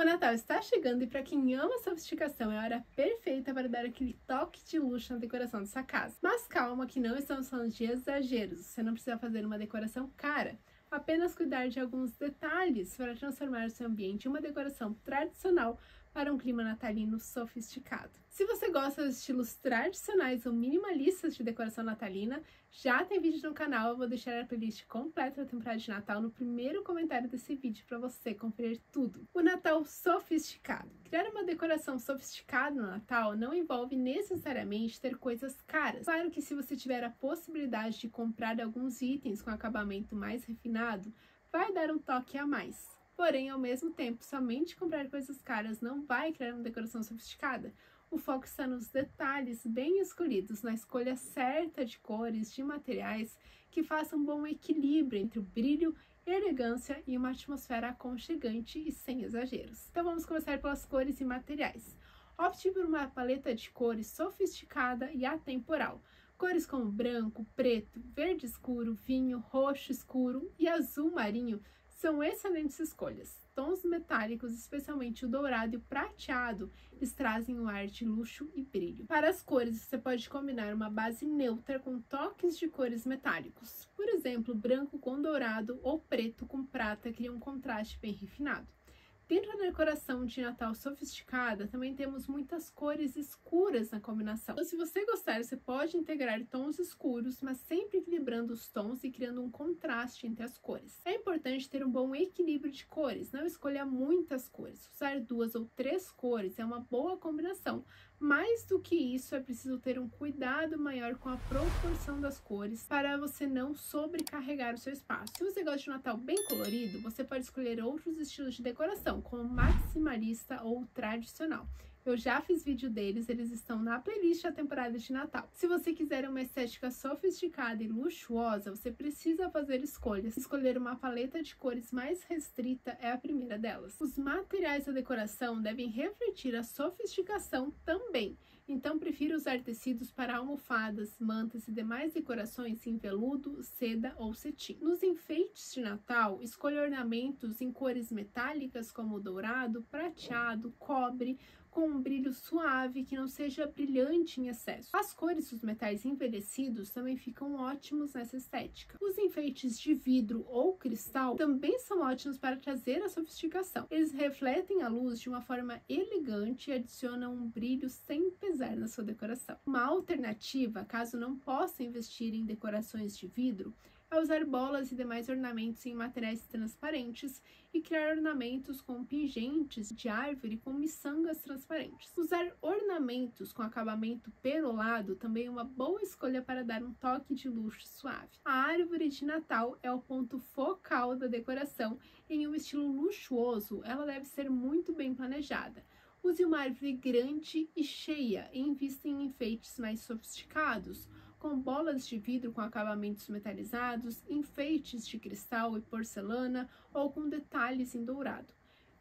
O Natal está chegando e para quem ama a sofisticação, é a hora perfeita para dar aquele toque de luxo na decoração de sua casa. Mas calma que não estamos falando de exageros, você não precisa fazer uma decoração cara. Apenas cuidar de alguns detalhes para transformar o seu ambiente em uma decoração tradicional para um clima natalino sofisticado. Se você gosta dos estilos tradicionais ou minimalistas de decoração natalina, já tem vídeo no canal, eu vou deixar a playlist completa da temporada de Natal no primeiro comentário desse vídeo para você conferir tudo. O Natal sofisticado. Criar uma decoração sofisticada no Natal não envolve necessariamente ter coisas caras. Claro que se você tiver a possibilidade de comprar alguns itens com acabamento mais refinado, vai dar um toque a mais. Porém, ao mesmo tempo, somente comprar coisas caras não vai criar uma decoração sofisticada. O foco está nos detalhes bem escolhidos, na escolha certa de cores, de materiais, que façam um bom equilíbrio entre o brilho, elegância e uma atmosfera aconchegante e sem exageros. Então vamos começar pelas cores e materiais. Opte por uma paleta de cores sofisticada e atemporal. Cores como branco, preto, verde escuro, vinho, roxo escuro e azul marinho são excelentes escolhas. Tons metálicos, especialmente o dourado e o prateado, eles trazem um ar de luxo e brilho. Para as cores, você pode combinar uma base neutra com toques de cores metálicos. Por exemplo, branco com dourado ou preto com prata cria um contraste bem refinado. Dentro da decoração de Natal sofisticada, também temos muitas cores escuras na combinação. Então, se você gostar, você pode integrar tons escuros, mas sempre equilibrando os tons e criando um contraste entre as cores. É importante ter um bom equilíbrio de cores, não escolha muitas cores. Usar 2 ou 3 cores é uma boa combinação. Mais do que isso, é preciso ter um cuidado maior com a proporção das cores para você não sobrecarregar o seu espaço. Se você gosta de um Natal bem colorido, você pode escolher outros estilos de decoração, como maximalista ou tradicional. Eu já fiz vídeo deles, eles estão na playlist da temporada de Natal. Se você quiser uma estética sofisticada e luxuosa, você precisa fazer escolhas. Escolher uma paleta de cores mais restrita é a primeira delas. Os materiais da decoração devem refletir a sofisticação também. Então, prefiro usar tecidos para almofadas, mantas e demais decorações em veludo, seda ou cetim. Nos enfeites de Natal, escolha ornamentos em cores metálicas como dourado, prateado, cobre, com um brilho suave que não seja brilhante em excesso. As cores dos metais envelhecidos também ficam ótimos nessa estética. Os enfeites de vidro ou cristal também são ótimos para trazer a sofisticação. Eles refletem a luz de uma forma elegante e adicionam um brilho sem pesar na sua decoração. Uma alternativa, caso não possa investir em decorações de vidro, a usar bolas e demais ornamentos em materiais transparentes e criar ornamentos com pingentes de árvore com miçangas transparentes. Usar ornamentos com acabamento perolado também é uma boa escolha para dar um toque de luxo suave. A árvore de Natal é o ponto focal da decoração e em um estilo luxuoso, ela deve ser muito bem planejada. Use uma árvore grande e cheia e invista em enfeites mais sofisticados, com bolas de vidro com acabamentos metalizados, enfeites de cristal e porcelana ou com detalhes em dourado.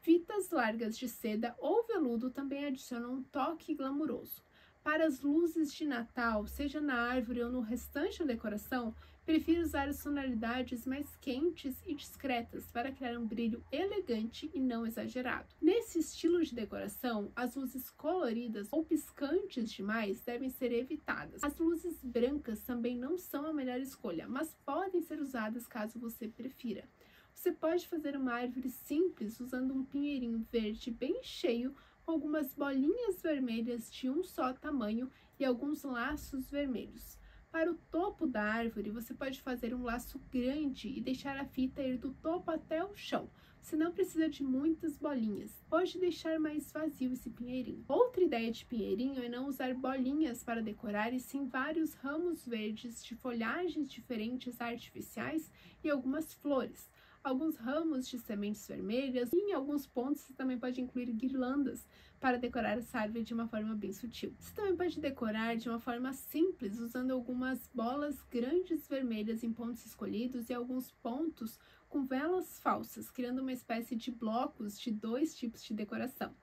Fitas largas de seda ou veludo também adicionam um toque glamuroso. Para as luzes de Natal, seja na árvore ou no restante da decoração, prefiro usar as tonalidades mais quentes e discretas para criar um brilho elegante e não exagerado. Nesse estilo de decoração, as luzes coloridas ou piscantes demais devem ser evitadas. As luzes brancas também não são a melhor escolha, mas podem ser usadas caso você prefira. Você pode fazer uma árvore simples usando um pinheirinho verde bem cheio, algumas bolinhas vermelhas de um só tamanho e alguns laços vermelhos. Para o topo da árvore, você pode fazer um laço grande e deixar a fita ir do topo até o chão. Você não precisa de muitas bolinhas, pode deixar mais vazio esse pinheirinho. Outra ideia de pinheirinho é não usar bolinhas para decorar e sim vários ramos verdes de folhagens diferentes artificiais e algumas flores. Alguns ramos de sementes vermelhas e em alguns pontos você também pode incluir guirlandas para decorar essa árvore de uma forma bem sutil. Você também pode decorar de uma forma simples usando algumas bolas grandes vermelhas em pontos escolhidos e alguns pontos com velas falsas, criando uma espécie de blocos de 2 tipos de decoração.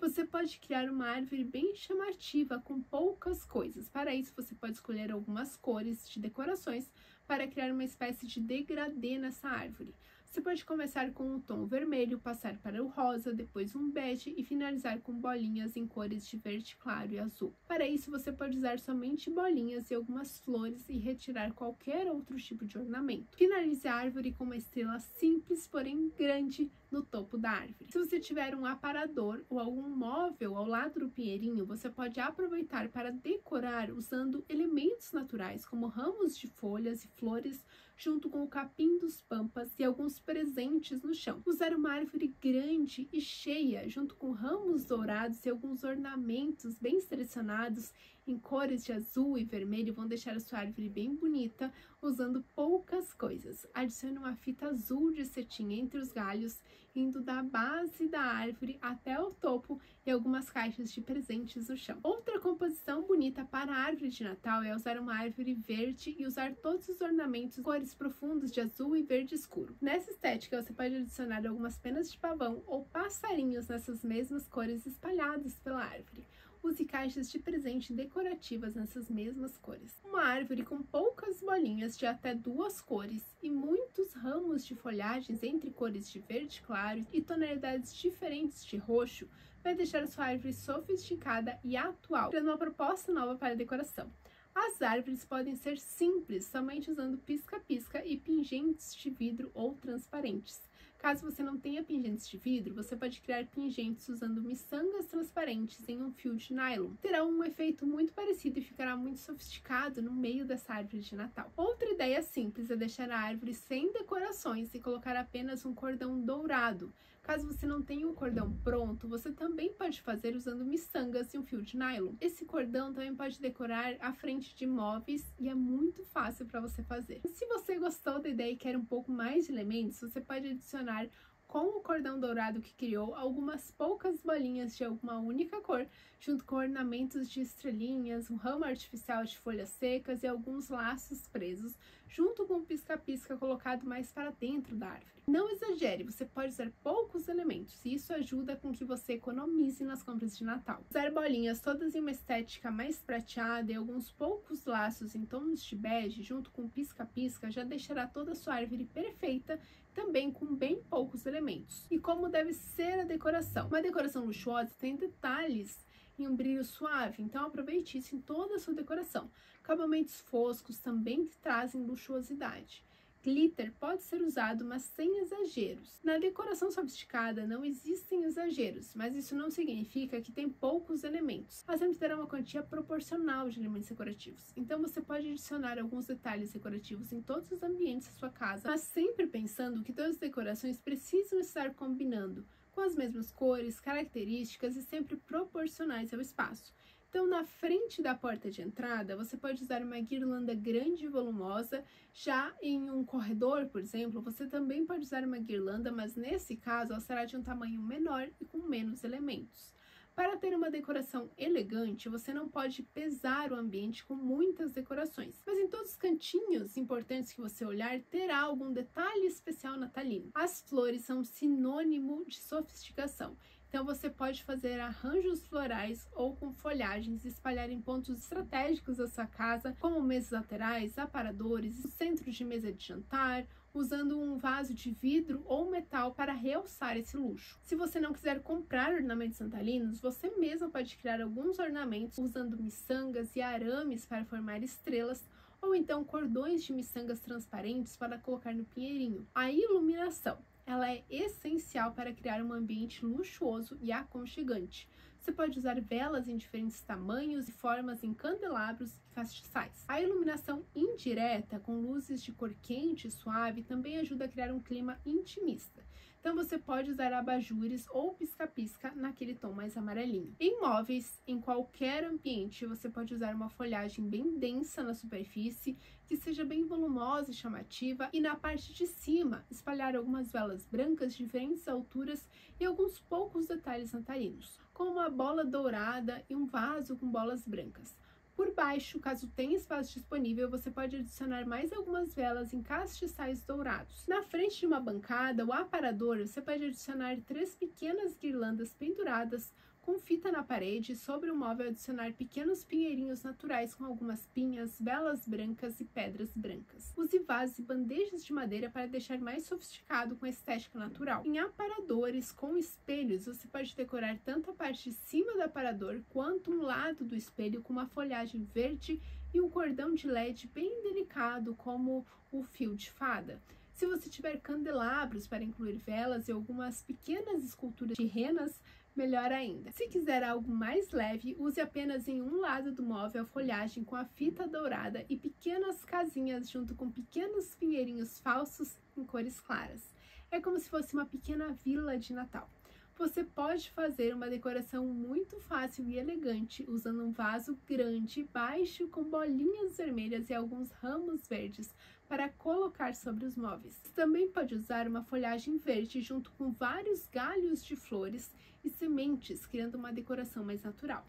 Você pode criar uma árvore bem chamativa com poucas coisas. Para isso, você pode escolher algumas cores de decorações para criar uma espécie de degradê nessa árvore. Você pode começar com um tom vermelho, passar para o rosa, depois um bege e finalizar com bolinhas em cores de verde claro e azul. Para isso, você pode usar somente bolinhas e algumas flores e retirar qualquer outro tipo de ornamento. Finalize a árvore com uma estrela simples, porém grande, no topo da árvore. Se você tiver um aparador ou algum móvel ao lado do pinheirinho, você pode aproveitar para decorar usando elementos naturais, como ramos de folhas e flores, junto com o capim dos pampas e alguns presentes no chão. Usar uma árvore grande e cheia, junto com ramos dourados e alguns ornamentos bem selecionados em cores de azul e vermelho, vão deixar a sua árvore bem bonita, usando poucas coisas. Adicione uma fita azul de cetim entre os galhos, indo da base da árvore até o topo, e algumas caixas de presentes no chão. Outra composição bonita para a árvore de Natal é usar uma árvore verde e usar todos os ornamentos, cores profundas de azul e verde escuro. Nessa estética, você pode adicionar algumas penas de pavão ou passarinhos nessas mesmas cores espalhadas pela árvore. Use caixas de presente decorativas nessas mesmas cores. Uma árvore com poucas bolinhas de até 2 cores e muitos ramos de folhagens entre cores de verde claro e tonalidades diferentes de roxo vai deixar a sua árvore sofisticada e atual, criando uma proposta nova para a decoração. As árvores podem ser simples, somente usando pisca-pisca e pingentes de vidro ou transparentes. Caso você não tenha pingentes de vidro, você pode criar pingentes usando miçangas transparentes em um fio de nylon. Terá um efeito muito parecido e ficará muito sofisticado no meio dessa árvore de Natal. Outra ideia simples é deixar a árvore sem decorações e colocar apenas um cordão dourado. Caso você não tenha o cordão pronto, você também pode fazer usando miçangas e um fio de nylon. Esse cordão também pode decorar a frente de móveis e é muito fácil para você fazer. E se você gostou da ideia e quer um pouco mais de elementos, você pode adicionar com o cordão dourado que criou algumas poucas bolinhas de alguma única cor, junto com ornamentos de estrelinhas, um ramo artificial de folhas secas e alguns laços presos, junto com o pisca-pisca colocado mais para dentro da árvore. Não exagere, você pode usar poucos elementos e isso ajuda com que você economize nas compras de Natal. Usar bolinhas todas em uma estética mais prateada e alguns poucos laços em tons de bege junto com o pisca-pisca já deixará toda a sua árvore perfeita, também com bem poucos elementos. E como deve ser a decoração? Uma decoração luxuosa tem detalhes e um brilho suave, então aproveite isso em toda a sua decoração. Acabamentos foscos também trazem luxuosidade. Glitter pode ser usado, mas sem exageros. Na decoração sofisticada não existem exageros, mas isso não significa que tem poucos elementos. Mas sempre terá uma quantia proporcional de elementos decorativos. Então você pode adicionar alguns detalhes decorativos em todos os ambientes da sua casa, mas sempre pensando que todas as decorações precisam estar combinando com as mesmas cores, características e sempre proporcionais ao espaço. Então, na frente da porta de entrada, você pode usar uma guirlanda grande e volumosa. Já em um corredor, por exemplo, você também pode usar uma guirlanda, mas nesse caso, ela será de um tamanho menor e com menos elementos. Para ter uma decoração elegante, você não pode pesar o ambiente com muitas decorações, mas em todos os cantinhos importantes que você olhar, terá algum detalhe especial natalino. As flores são sinônimo de sofisticação, então você pode fazer arranjos florais ou com folhagens, espalhar em pontos estratégicos da sua casa, como mesas laterais, aparadores, centro de mesa de jantar, usando um vaso de vidro ou metal para realçar esse luxo. Se você não quiser comprar ornamentos natalinos, você mesmo pode criar alguns ornamentos usando miçangas e arames para formar estrelas, ou então cordões de miçangas transparentes para colocar no pinheirinho. A iluminação, ela é essencial para criar um ambiente luxuoso e aconchegante. Você pode usar velas em diferentes tamanhos e formas em candelabros e castiçais. A iluminação indireta, com luzes de cor quente e suave, também ajuda a criar um clima intimista. Então você pode usar abajures ou pisca-pisca naquele tom mais amarelinho. Em móveis, em qualquer ambiente, você pode usar uma folhagem bem densa na superfície, que seja bem volumosa e chamativa, e na parte de cima, espalhar algumas velas brancas de diferentes alturas e alguns poucos detalhes natalinos, com uma bola dourada e um vaso com bolas brancas. Por baixo, caso tenha espaço disponível, você pode adicionar mais algumas velas em castiçais dourados. Na frente de uma bancada ou aparador, você pode adicionar 3 pequenas guirlandas penduradas, Com fita na parede, sobre o móvel adicionar pequenos pinheirinhos naturais com algumas pinhas, velas brancas e pedras brancas. Use vasos e bandejas de madeira para deixar mais sofisticado com a estética natural. Em aparadores com espelhos, você pode decorar tanto a parte de cima do aparador quanto um lado do espelho com uma folhagem verde e um cordão de LED bem delicado como o fio de fada. Se você tiver candelabros para incluir velas e algumas pequenas esculturas de renas, melhor ainda. Se quiser algo mais leve, use apenas em um lado do móvel a folhagem com a fita dourada e pequenas casinhas junto com pequenos pinheirinhos falsos em cores claras. É como se fosse uma pequena vila de Natal. Você pode fazer uma decoração muito fácil e elegante usando um vaso grande, baixo, com bolinhas vermelhas e alguns ramos verdes para colocar sobre os móveis. Você também pode usar uma folhagem verde junto com vários galhos de flores e sementes, criando uma decoração mais natural.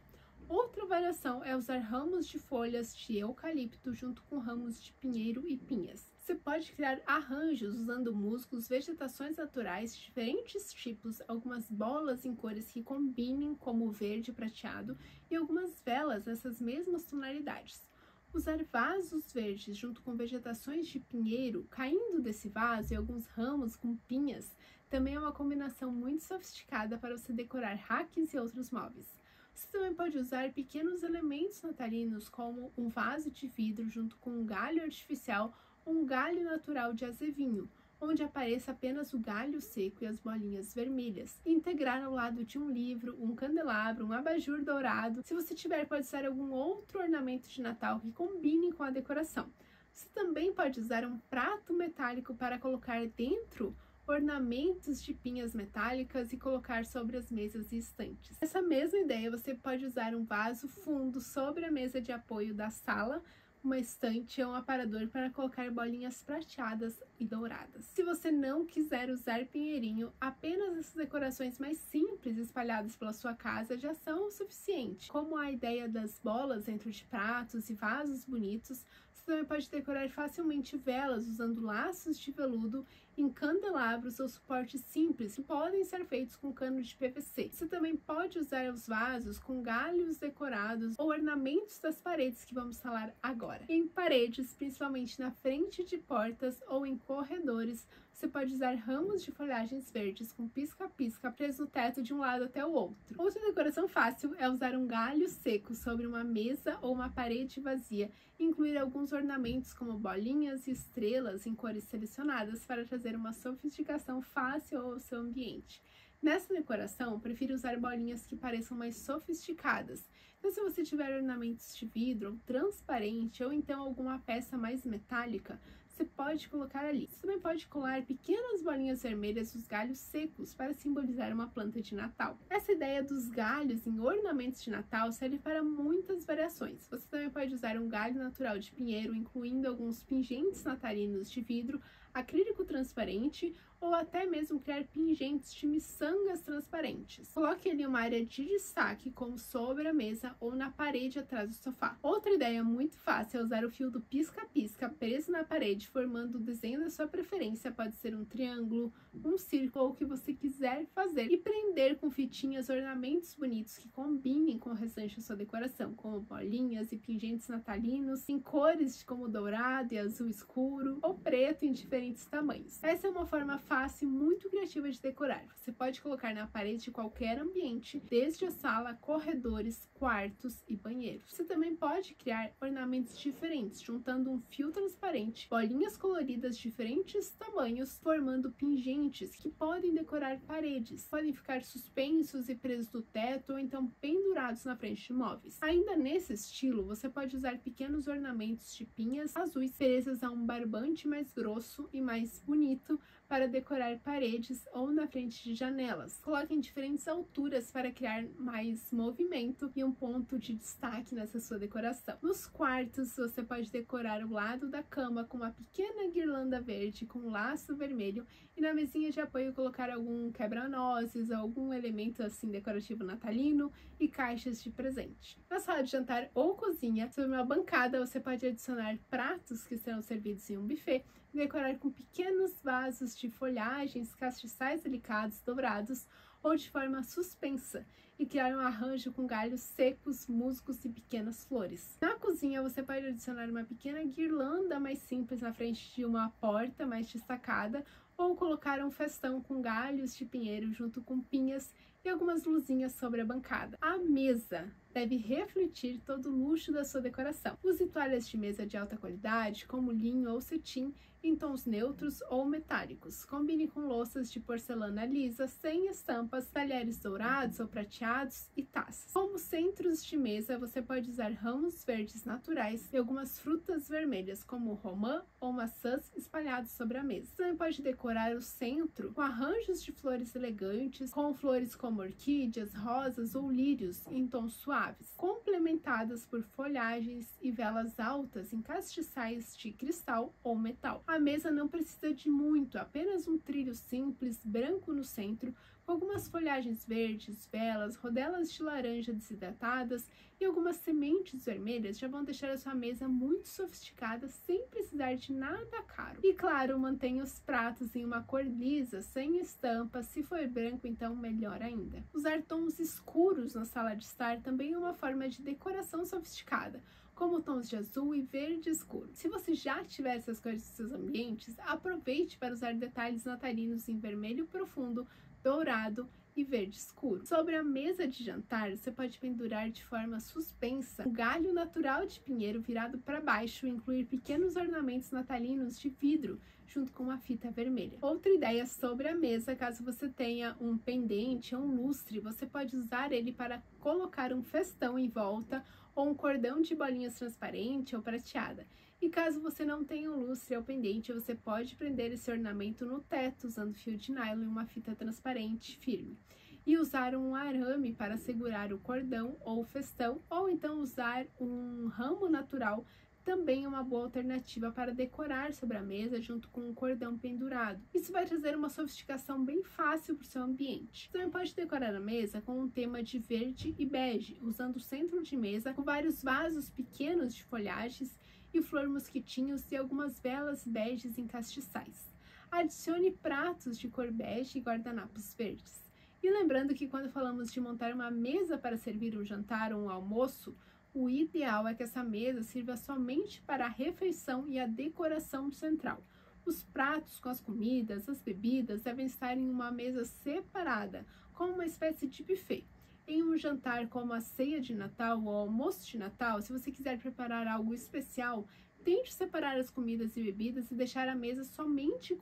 Outra variação é usar ramos de folhas de eucalipto junto com ramos de pinheiro e pinhas. Você pode criar arranjos usando musgos, vegetações naturais, diferentes tipos, algumas bolas em cores que combinem, como verde prateado, e algumas velas nessas mesmas tonalidades. Usar vasos verdes junto com vegetações de pinheiro, caindo desse vaso e alguns ramos com pinhas, também é uma combinação muito sofisticada para você decorar racks e outros móveis. Você também pode usar pequenos elementos natalinos, como um vaso de vidro junto com um galho artificial ou um galho natural de azevinho, onde apareça apenas o galho seco e as bolinhas vermelhas. Integrar ao lado de um livro, um candelabro, um abajur dourado. Se você tiver, pode usar algum outro ornamento de Natal que combine com a decoração. Você também pode usar um prato metálico para colocar dentro ornamentos de pinhas metálicas e colocar sobre as mesas e estantes. Essa mesma ideia, você pode usar um vaso fundo sobre a mesa de apoio da sala, uma estante ou um aparador para colocar bolinhas prateadas e douradas. Se você não quiser usar pinheirinho, apenas essas decorações mais simples espalhadas pela sua casa já são o suficiente. Como a ideia das bolas dentro de pratos e vasos bonitos, você também pode decorar facilmente velas usando laços de veludo em candelabros ou suportes simples que podem ser feitos com cano de PVC. Você também pode usar os vasos com galhos decorados ou ornamentos das paredes, que vamos falar agora. Em paredes, principalmente na frente de portas ou em corredores, você pode usar ramos de folhagens verdes com pisca-pisca preso no teto de um lado até o outro. Outra decoração fácil é usar um galho seco sobre uma mesa ou uma parede vazia, incluir alguns ornamentos como bolinhas e estrelas em cores selecionadas para trazer uma sofisticação fácil ao seu ambiente. Nessa decoração, prefiro usar bolinhas que pareçam mais sofisticadas. Então, se você tiver ornamentos de vidro ou transparente ou então alguma peça mais metálica, você pode colocar ali. Você também pode colar pequenas bolinhas vermelhas nos galhos secos para simbolizar uma planta de Natal. Essa ideia dos galhos em ornamentos de Natal serve para muitas variações. Você também pode usar um galho natural de pinheiro, incluindo alguns pingentes natalinos de vidro, acrílico transparente ou até mesmo criar pingentes de miçangas transparentes. Coloque ali uma área de destaque, como sobre a mesa ou na parede atrás do sofá. Outra ideia muito fácil é usar o fio do pisca-pisca preso na parede, formando o desenho da sua preferência. Pode ser um triângulo, um círculo ou o que você quiser fazer, e prender com fitinhas ornamentos bonitos que combinem com o restante da sua decoração, como bolinhas e pingentes natalinos em cores como dourado e azul escuro ou preto em diferentes tamanhos. Essa é uma forma fácil e muito criativa de decorar. Você pode colocar na parede de qualquer ambiente, desde a sala, corredores, quartos e banheiros. Você também pode criar ornamentos diferentes, juntando um fio transparente, bolinhas coloridas de diferentes tamanhos, formando pingentes que podem decorar paredes. Podem ficar suspensos e presos no teto ou então pendurados na frente de móveis. Ainda nesse estilo, você pode usar pequenos ornamentos de pinhas azuis presas a um barbante mais grosso e mais bonito para decorar paredes ou na frente de janelas. Coloque em diferentes alturas para criar mais movimento e um ponto de destaque nessa sua decoração. Nos quartos, você pode decorar o lado da cama com uma pequena guirlanda verde com um laço vermelho, e na mesinha de apoio colocar algum quebra-nozes, algum elemento assim decorativo natalino e caixas de presente. Na sala de jantar ou cozinha, sobre uma bancada, você pode adicionar pratos que serão servidos em um buffet, decorar com pequenos vasos de folhagens, castiçais delicados, dourados, ou de forma suspensa e criar um arranjo com galhos secos, musgos e pequenas flores. Na cozinha, você pode adicionar uma pequena guirlanda mais simples na frente de uma porta mais destacada ou colocar um festão com galhos de pinheiro junto com pinhas e algumas luzinhas sobre a bancada. A mesa deve refletir todo o luxo da sua decoração. Use toalhas de mesa de alta qualidade, como linho ou cetim, em tons neutros ou metálicos. Combine com louças de porcelana lisa, sem estampas, talheres dourados ou prateados e taças. Como centros de mesa, você pode usar ramos verdes naturais e algumas frutas vermelhas, como romã ou maçãs espalhados sobre a mesa. Você também pode decorar o centro com arranjos de flores elegantes, com flores como orquídeas, rosas ou lírios em tons suaves, complementadas por folhagens e velas altas em castiçais de cristal ou metal. A mesa não precisa de muito, apenas um trilho simples, branco no centro, com algumas folhagens verdes, velas, rodelas de laranja desidratadas e algumas sementes vermelhas já vão deixar a sua mesa muito sofisticada, sem precisar de nada caro. E claro, mantenha os pratos em uma cor lisa, sem estampa, se for branco então melhor ainda. Usar tons escuros na sala de estar também é uma forma de decoração sofisticada, como tons de azul e verde escuro. Se você já tiver essas cores nos seus ambientes, aproveite para usar detalhes natalinos em vermelho profundo, dourado e verde escuro. Sobre a mesa de jantar, você pode pendurar de forma suspensa um galho natural de pinheiro virado para baixo e incluir pequenos ornamentos natalinos de vidro junto com uma fita vermelha. Outra ideia sobre a mesa, caso você tenha um pendente ou um lustre, você pode usar ele para colocar um festão em volta ou um cordão de bolinhas transparente ou prateada. E caso você não tenha um lustre ou pendente, você pode prender esse ornamento no teto usando fio de nylon e uma fita transparente firme. E usar um arame para segurar o cordão ou festão, ou então usar um ramo natural também é uma boa alternativa para decorar sobre a mesa junto com um cordão pendurado. Isso vai trazer uma sofisticação bem fácil para o seu ambiente. Você também pode decorar a mesa com um tema de verde e bege, usando o centro de mesa com vários vasos pequenos de folhagens e flor mosquitinhos e algumas velas beges em castiçais. Adicione pratos de cor bege e guardanapos verdes. E lembrando que quando falamos de montar uma mesa para servir um jantar ou um almoço, o ideal é que essa mesa sirva somente para a refeição e a decoração central. Os pratos com as comidas, as bebidas devem estar em uma mesa separada, como uma espécie de buffet. Em um jantar como a ceia de Natal ou almoço de Natal, se você quiser preparar algo especial, tente separar as comidas e bebidas e deixar a mesa somente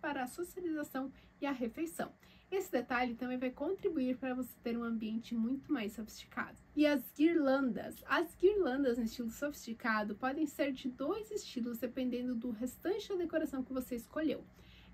para a socialização e a refeição. Esse detalhe também vai contribuir para você ter um ambiente muito mais sofisticado. E as guirlandas? As guirlandas no estilo sofisticado podem ser de dois estilos dependendo do restante da decoração que você escolheu.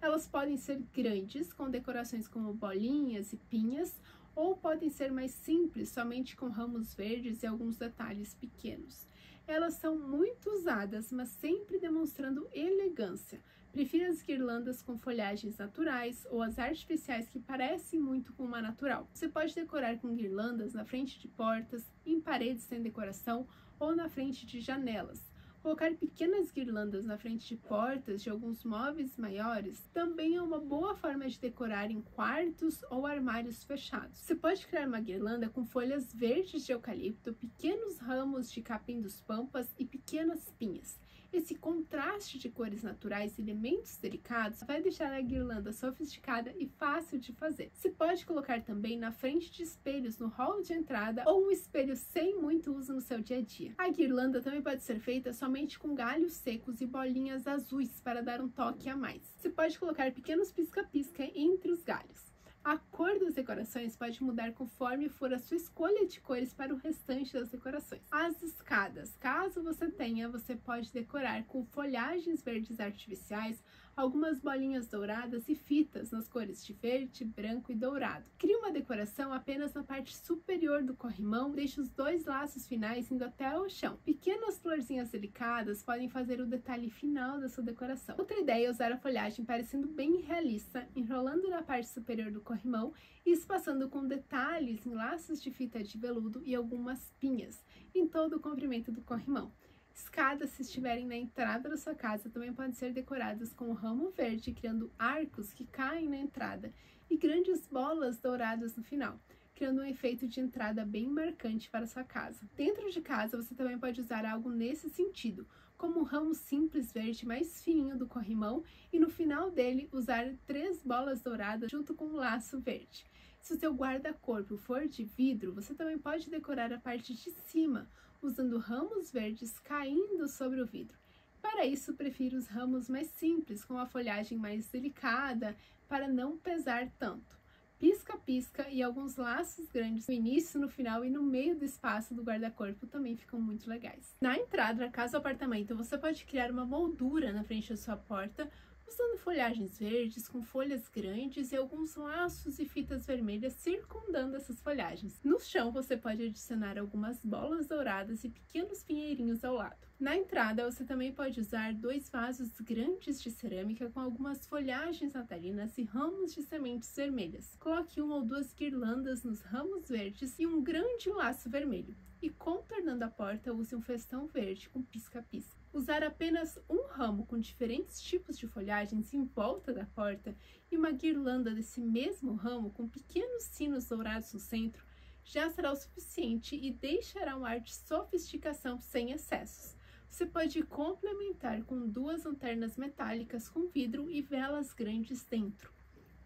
Elas podem ser grandes, com decorações como bolinhas e pinhas, ou podem ser mais simples, somente com ramos verdes e alguns detalhes pequenos. Elas são muito usadas, mas sempre demonstrando elegância. Prefiro as guirlandas com folhagens naturais ou as artificiais que parecem muito com uma natural. Você pode decorar com guirlandas na frente de portas, em paredes sem decoração ou na frente de janelas. Colocar pequenas guirlandas na frente de portas de alguns móveis maiores também é uma boa forma de decorar em quartos ou armários fechados. Você pode criar uma guirlanda com folhas verdes de eucalipto, pequenos ramos de capim dos pampas e pequenas pinhas. Esse contraste de cores naturais e elementos delicados vai deixar a guirlanda sofisticada e fácil de fazer. Você pode colocar também na frente de espelhos no hall de entrada ou um espelho sem muito uso no seu dia a dia. A guirlanda também pode ser feita somente com galhos secos e bolinhas azuis para dar um toque a mais. Você pode colocar pequenos pisca-pisca entre os galhos. A cor das decorações pode mudar conforme for a sua escolha de cores para o restante das decorações. As escadas, caso você tenha, você pode decorar com folhagens verdes artificiais, algumas bolinhas douradas e fitas nas cores de verde, branco e dourado. Crie uma decoração apenas na parte superior do corrimão, deixe os dois laços finais indo até o chão. Pequenas florzinhas delicadas podem fazer o detalhe final da sua decoração. Outra ideia é usar a folhagem parecendo bem realista, enrolando na parte superior do corrimão e espaçando com detalhes em laços de fita de veludo e algumas pinhas em todo o comprimento do corrimão. Escadas, se estiverem na entrada da sua casa, também podem ser decoradas com um ramo verde, criando arcos que caem na entrada e grandes bolas douradas no final, criando um efeito de entrada bem marcante para sua casa. Dentro de casa, você também pode usar algo nesse sentido, como um ramo simples verde mais fininho do corrimão e no final dele usar 3 bolas douradas junto com um laço verde. Se o seu guarda-corpo for de vidro, você também pode decorar a parte de cima, usando ramos verdes caindo sobre o vidro. Para isso, prefiro os ramos mais simples, com a folhagem mais delicada, para não pesar tanto. Pisca-pisca e alguns laços grandes no início, no final e no meio do espaço do guarda-corpo também ficam muito legais. Na entrada da casa ou apartamento, você pode criar uma moldura na frente da sua porta, usando folhagens verdes com folhas grandes e alguns laços e fitas vermelhas circundando essas folhagens. No chão, você pode adicionar algumas bolas douradas e pequenos pinheirinhos ao lado. Na entrada, você também pode usar 2 vasos grandes de cerâmica com algumas folhagens natalinas e ramos de sementes vermelhas. Coloque 1 ou 2 guirlandas nos ramos verdes e um grande laço vermelho. E contornando a porta, use um festão verde com pisca-pisca. Usar apenas um ramo com diferentes tipos de folhagens em volta da porta e uma guirlanda desse mesmo ramo com pequenos sinos dourados no centro já será o suficiente e deixará um ar de sofisticação sem excessos. Você pode complementar com 2 lanternas metálicas com vidro e velas grandes dentro.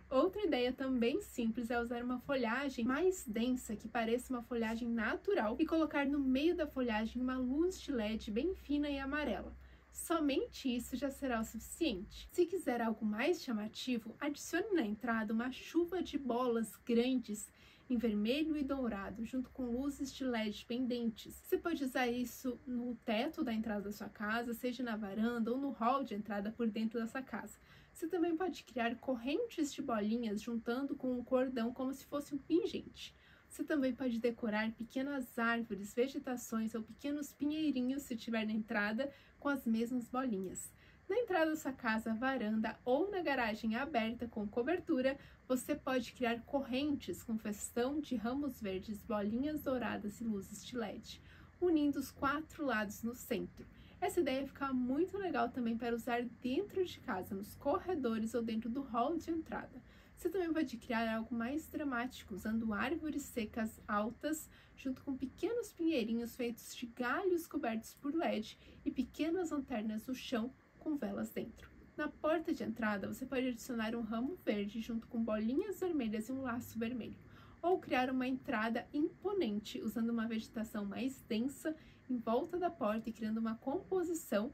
Outra ideia também simples é usar uma folhagem mais densa, que pareça uma folhagem natural, e colocar no meio da folhagem uma luz de LED bem fina e amarela. Somente isso já será o suficiente. Se quiser algo mais chamativo, adicione na entrada uma chuva de bolas grandes em vermelho e dourado, junto com luzes de LED pendentes. Você pode usar isso no teto da entrada da sua casa, seja na varanda ou no hall de entrada por dentro da sua casa. Você também pode criar correntes de bolinhas juntando com um cordão como se fosse um pingente. Você também pode decorar pequenas árvores, vegetações ou pequenos pinheirinhos, se tiver na entrada, com as mesmas bolinhas. Na entrada da sua casa, varanda ou na garagem aberta com cobertura, você pode criar correntes com festão de ramos verdes, bolinhas douradas e luzes de LED, unindo os 4 lados no centro. Essa ideia fica muito legal também para usar dentro de casa, nos corredores ou dentro do hall de entrada. Você também pode criar algo mais dramático, usando árvores secas altas, junto com pequenos pinheirinhos feitos de galhos cobertos por LED e pequenas lanternas no chão com velas dentro. Na porta de entrada, você pode adicionar um ramo verde junto com bolinhas vermelhas e um laço vermelho, ou criar uma entrada imponente, usando uma vegetação mais densa em volta da porta e criando uma composição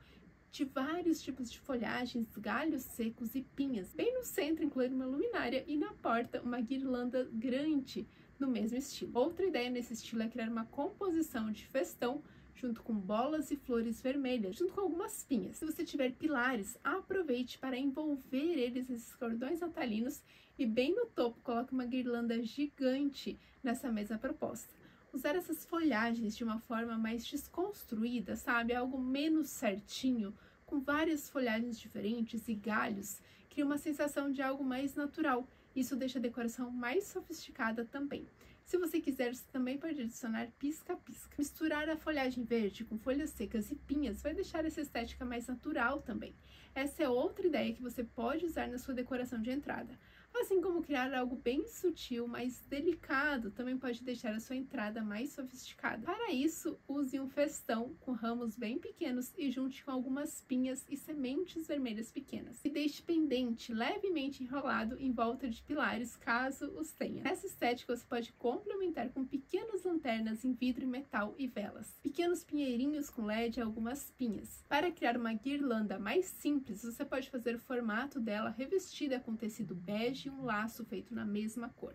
de vários tipos de folhagens, galhos secos e pinhas. Bem no centro, incluir uma luminária e na porta uma guirlanda grande no mesmo estilo. Outra ideia nesse estilo é criar uma composição de festão junto com bolas e flores vermelhas, junto com algumas pinhas. Se você tiver pilares, aproveite para envolver eles nesses cordões natalinos e bem no topo coloque uma guirlanda gigante nessa mesma proposta. Usar essas folhagens de uma forma mais desconstruída, sabe? Algo menos certinho, com várias folhagens diferentes e galhos, cria uma sensação de algo mais natural. Isso deixa a decoração mais sofisticada também. Se você quiser, você também pode adicionar pisca-pisca. Misturar a folhagem verde com folhas secas e pinhas vai deixar essa estética mais natural também. Essa é outra ideia que você pode usar na sua decoração de entrada. Assim como criar algo bem sutil, mas delicado, também pode deixar a sua entrada mais sofisticada. Para isso, use um festão com ramos bem pequenos e junte com algumas pinhas e sementes vermelhas pequenas. E deixe pendente, levemente enrolado em volta de pilares, caso os tenha. Nessa estética, você pode complementar com pequenas lanternas em vidro e metal e velas, pequenos pinheirinhos com LED e algumas pinhas. Para criar uma guirlanda mais simples, você pode fazer o formato dela revestida com tecido bege e um laço feito na mesma cor.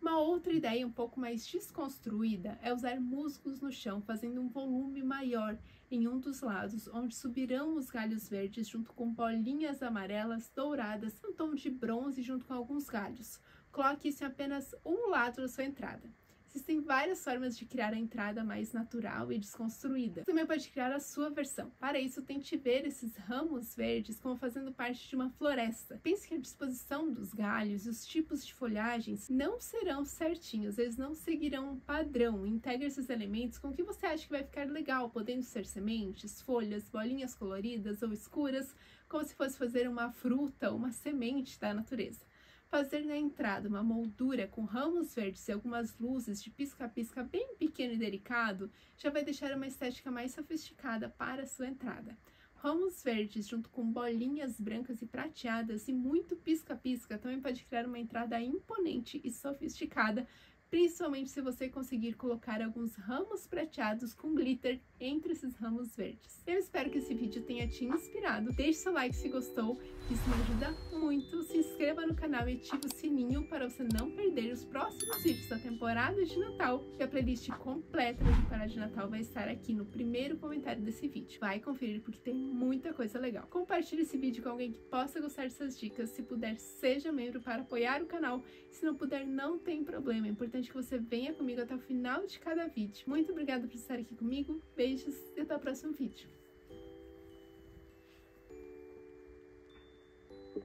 Uma outra ideia um pouco mais desconstruída é usar musgos no chão, fazendo um volume maior em um dos lados, onde subirão os galhos verdes junto com bolinhas amarelas douradas, um tom de bronze junto com alguns galhos. Coloque isso em apenas um lado da sua entrada. Existem várias formas de criar a entrada mais natural e desconstruída. Você também pode criar a sua versão. Para isso, tente ver esses ramos verdes como fazendo parte de uma floresta. Pense que a disposição dos galhos e os tipos de folhagens não serão certinhos, eles não seguirão um padrão. Integre esses elementos com o que você acha que vai ficar legal, podendo ser sementes, folhas, bolinhas coloridas ou escuras, como se fosse fazer uma fruta ou uma semente da natureza. Fazer na entrada uma moldura com ramos verdes e algumas luzes de pisca-pisca bem pequeno e delicado já vai deixar uma estética mais sofisticada para a sua entrada. Ramos verdes junto com bolinhas brancas e prateadas e muito pisca-pisca também pode criar uma entrada imponente e sofisticada, principalmente se você conseguir colocar alguns ramos prateados com glitter entre esses ramos verdes. Eu espero que esse vídeo tenha te inspirado. Deixe seu like se gostou, isso me ajuda muito. Se inscreva no canal e ative o sininho para você não perder os próximos vídeos da temporada de Natal. E a playlist completa da temporada de Natal vai estar aqui no primeiro comentário desse vídeo. Vai conferir porque tem muita coisa legal. Compartilhe esse vídeo com alguém que possa gostar dessas dicas. Se puder, seja membro para apoiar o canal. Se não puder, não tem problema. É importante que você venha comigo até o final de cada vídeo. Muito obrigada por estar aqui comigo, beijos e até o próximo vídeo.